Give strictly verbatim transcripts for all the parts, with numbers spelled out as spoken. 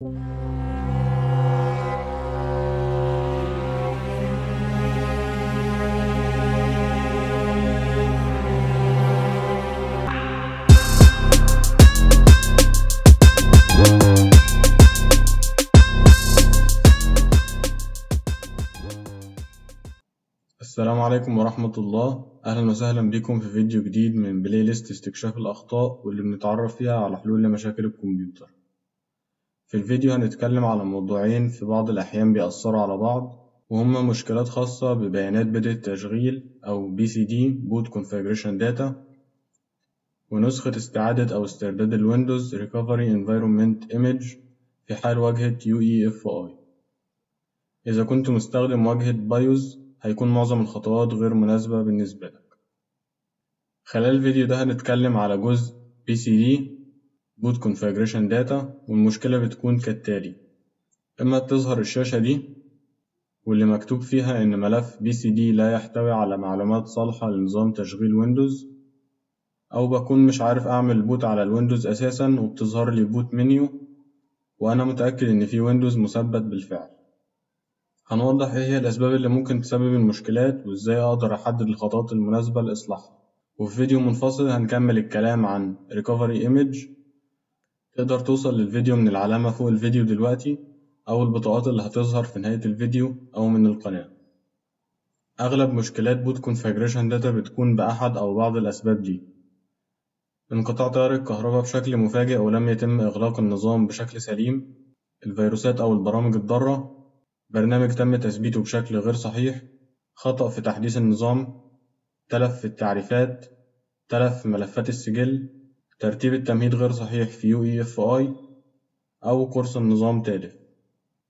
السلام عليكم ورحمة الله. أهلا وسهلا بكم في فيديو جديد من بلاي ليست استكشاف الأخطاء واللي بنتعرف فيها على حلول لمشاكل الكمبيوتر. في الفيديو هنتكلم على موضوعين في بعض الأحيان بيأثروا على بعض، وهما مشكلات خاصة ببيانات بدء التشغيل أو بي سي دي Boot Configuration Data، ونسخة استعادة أو استرداد الويندوز Recovery Environment Image في حال واجهة يو إي إف آي. إذا كنت مستخدم واجهة بايوس هيكون معظم الخطوات غير مناسبة بالنسبة لك. خلال الفيديو ده هنتكلم على جزء بي سي دي Boot Configuration Data، والمشكلة بتكون كالتالي: إما تظهر الشاشة دي واللي مكتوب فيها إن ملف بي سي دي لا يحتوي على معلومات صالحة لنظام تشغيل ويندوز، أو بكون مش عارف أعمل بوت على الويندوز أساسا وبتظهر لي بوت منيو وأنا متأكد إن في ويندوز مثبت بالفعل. هنوضح ايه هي الاسباب اللي ممكن تسبب المشكلات وازاي اقدر احدد الخطوات المناسبة لاصلاحها، وفي فيديو منفصل هنكمل الكلام عن Recovery Image. تقدر توصل للفيديو من العلامة فوق الفيديو دلوقتي، او البطاقات اللي هتظهر في نهاية الفيديو او من القناة. اغلب مشكلات Boot Configuration Data بتكون باحد او بعض الاسباب دي: انقطاع تيار الكهرباء بشكل مفاجئ ولم يتم اغلاق النظام بشكل سليم، الفيروسات او البرامج الضارة، برنامج تم تثبيته بشكل غير صحيح، خطأ في تحديث النظام، تلف في التعريفات، تلف في ملفات السجل، ترتيب التمهيد غير صحيح في يو إي إف آي، أو قرص النظام تالف.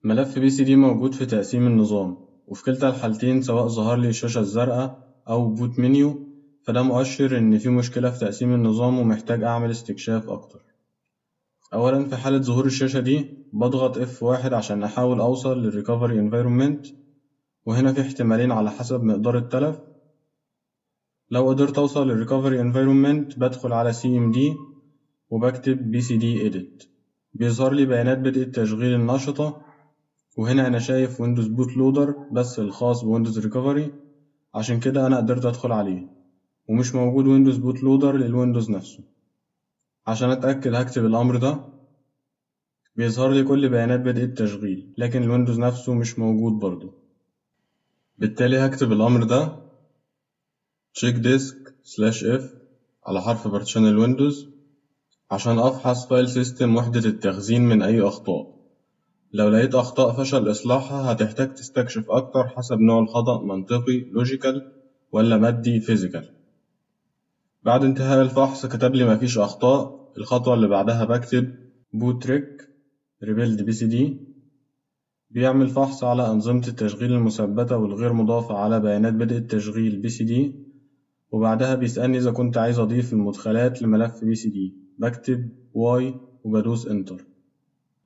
ملف بي سي دي موجود في تقسيم النظام، وفي كلتا الحالتين سواء ظهر لي الشاشة الزرقاء أو بوت منيو، فده مؤشر إن في مشكلة في تقسيم النظام ومحتاج أعمل استكشاف أكتر. أولا، في حالة ظهور الشاشة دي بضغط إف واحد عشان أحاول أوصل للريكفري انفيرومنت، وهنا في احتمالين على حسب مقدار التلف. لو قدرت أوصل للريكفري انفيرومنت بدخل على سي إم دي وبكتب بي سي دي Edit، بيظهر لي بيانات بدء التشغيل النشطة، وهنا أنا شايف ويندوز بوت لودر بس الخاص بويندوز ريكفري، عشان كده أنا قدرت أدخل عليه، ومش موجود ويندوز بوت لودر للويندوز نفسه. عشان اتأكد هكتب الامر ده، بيظهر لي كل بيانات بدء التشغيل لكن الويندوز نفسه مش موجود برضه. بالتالي هكتب الامر ده check disk slash f على حرف بارتيشن الويندوز عشان افحص فايل سيستم وحدة التخزين من اي اخطاء. لو لقيت اخطاء فشل اصلاحها هتحتاج تستكشف اكتر حسب نوع الخطأ: منطقي لوجيكال ولا مادي فيزيكال. بعد انتهاء الفحص كتب لي مفيش اخطاء. الخطوة اللي بعدها بكتب boot trick rebuild بي سي دي، بيعمل فحص على انظمة التشغيل المثبتة والغير مضافة على بيانات بدء التشغيل بي سي دي، وبعدها بيسألني اذا كنت عايز اضيف المدخلات لملف بي سي دي، بكتب واي وبدوس انتر.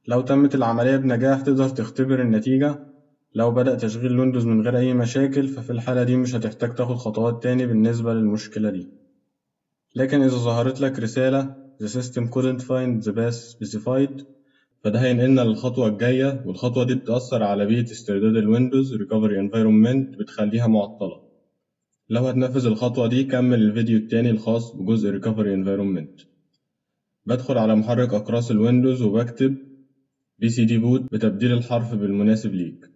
لو تمت العملية بنجاح تقدر تختبر النتيجة. لو بدأ تشغيل ويندوز من غير اي مشاكل ففي الحالة دي مش هتحتاج تاخد خطوات تاني بالنسبة للمشكلة دي. لكن إذا ظهرت لك رسالة The system couldn't find the path specified، فده هينقلنا للخطوة الجاية، والخطوة دي بتأثر على بيئة استرداد الويندوز Recovery Environment، بتخليها معطلة. لو هتنفذ الخطوة دي كمل الفيديو التاني الخاص بجزء Recovery Environment. بدخل على محرك أقراص الويندوز وبكتب بي سي دي Boot بتبديل الحرف بالمناسب ليك.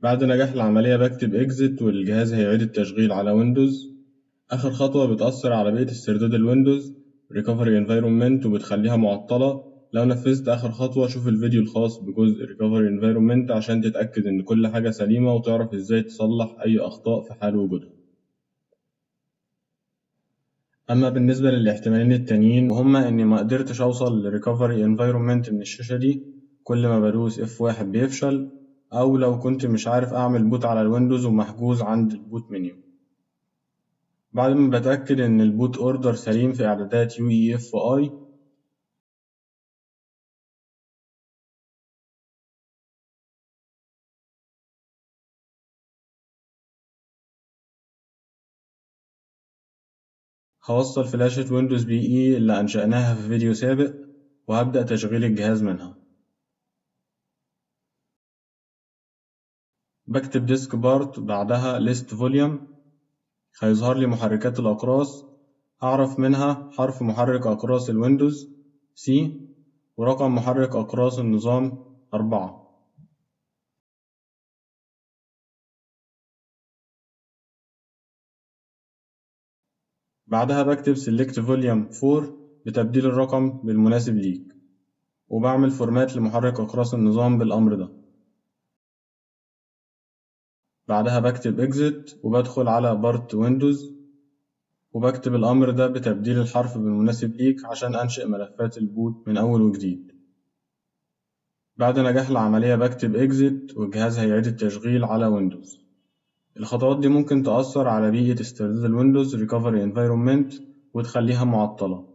بعد نجاح العملية بكتب Exit والجهاز هيعيد التشغيل على ويندوز. آخر خطوة بتأثر على بيئة استرداد الويندوز Recovery Environment وبتخليها معطلة. لو نفذت آخر خطوة شوف الفيديو الخاص بجزء Recovery Environment عشان تتأكد إن كل حاجة سليمة وتعرف إزاي تصلح أي أخطاء في حال وجودها. أما بالنسبة للاحتمالين التانيين، وهما إني مقدرتش أوصل ل Recovery Environment من الشاشة دي، كل ما بدوس إف واحد بيفشل، أو لو كنت مش عارف أعمل بوت على الويندوز ومحجوز عند البوت منيو. بعد ما بتأكد إن البوت أوردر سليم في إعدادات يو إي إف آي، هوصل فلاشة ويندوز بي إي اللي أنشأناها في فيديو سابق وهبدأ تشغيل الجهاز منها. بكتب ديسك بارت بعدها ليست فوليوم، هيظهر لي محركات الأقراص أعرف منها حرف محرك أقراص الويندوز سي ورقم محرك أقراص النظام أربعة. بعدها بكتب select volume four بتبديل الرقم بالمناسب ليك، وبعمل فورمات لمحرك أقراص النظام بالأمر ده. بعدها بكتب exit وبدخل على بارت ويندوز وبكتب الأمر ده بتبديل الحرف بالمناسب ليك عشان أنشئ ملفات البوت من أول وجديد. بعد نجاح العملية بكتب exit والجهاز هيعيد التشغيل على ويندوز. الخطوات دي ممكن تأثر على بيئة استرداد الويندوز Recovery Environment وتخليها معطلة.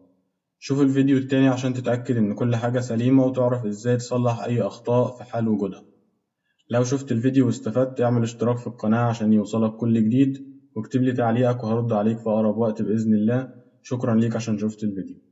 شوف الفيديو التاني عشان تتأكد إن كل حاجة سليمة وتعرف إزاي تصلح أي أخطاء في حال وجودها. لو شفت الفيديو واستفدت اعمل اشتراك في القناة عشان يوصلك كل جديد، واكتب لي تعليقك وهرد عليك في أقرب وقت بإذن الله. شكرا ليك عشان شفت الفيديو.